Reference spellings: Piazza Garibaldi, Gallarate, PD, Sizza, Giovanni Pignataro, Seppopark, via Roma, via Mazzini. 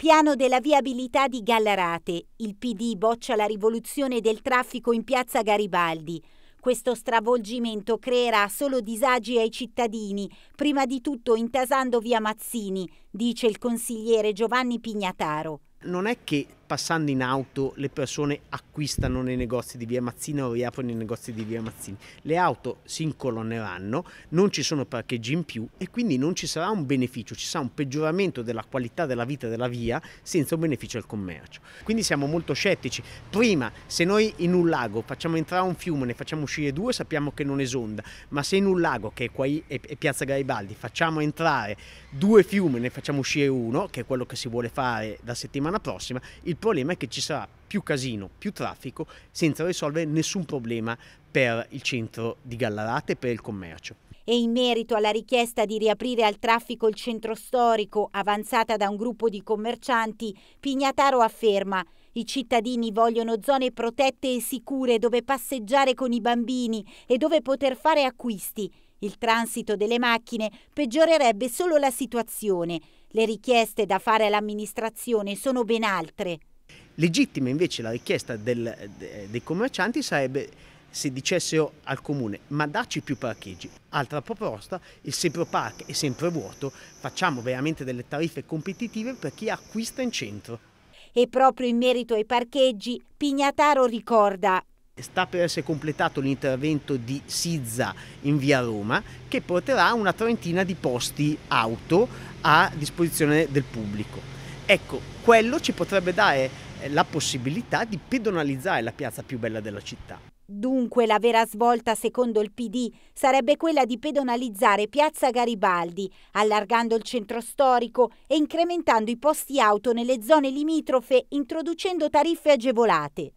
Piano della viabilità di Gallarate. Il PD boccia la rivoluzione del traffico in piazza Garibaldi. Questo stravolgimento creerà solo disagi ai cittadini, prima di tutto intasando via Mazzini, dice il consigliere Giovanni Pignataro. Non è che passando in auto le persone acquistano nei negozi di via Mazzini o riaprono i negozi di via Mazzini. Le auto si incolonneranno, non ci sono parcheggi in più e quindi non ci sarà un beneficio, ci sarà un peggioramento della qualità della vita della via senza un beneficio al commercio. Quindi siamo molto scettici. Prima, se noi in un lago facciamo entrare un fiume, ne facciamo uscire due, sappiamo che non esonda, ma se in un lago, che è qua è Piazza Garibaldi, facciamo entrare due fiumi, ne facciamo uscire uno, che è quello che si vuole fare da settimana prossima, il problema è che ci sarà più casino, più traffico, senza risolvere nessun problema per il centro di Gallarate e per il commercio. E in merito alla richiesta di riaprire al traffico il centro storico avanzata da un gruppo di commercianti, Pignataro afferma: i cittadini vogliono zone protette e sicure dove passeggiare con i bambini e dove poter fare acquisti. Il transito delle macchine peggiorerebbe solo la situazione. Le richieste da fare all'amministrazione sono ben altre. Legittima invece la richiesta dei commercianti sarebbe se dicessero al comune: ma dacci più parcheggi. Altra proposta, il Seppopark è sempre vuoto, facciamo veramente delle tariffe competitive per chi acquista in centro. E proprio in merito ai parcheggi, Pignataro ricorda: sta per essere completato l'intervento di Sizza in via Roma, che porterà una trentina di posti auto a disposizione del pubblico. Ecco, quello ci potrebbe dare la possibilità di pedonalizzare la piazza più bella della città. Dunque la vera svolta, secondo il PD, sarebbe quella di pedonalizzare piazza Garibaldi, allargando il centro storico e incrementando i posti auto nelle zone limitrofe, introducendo tariffe agevolate.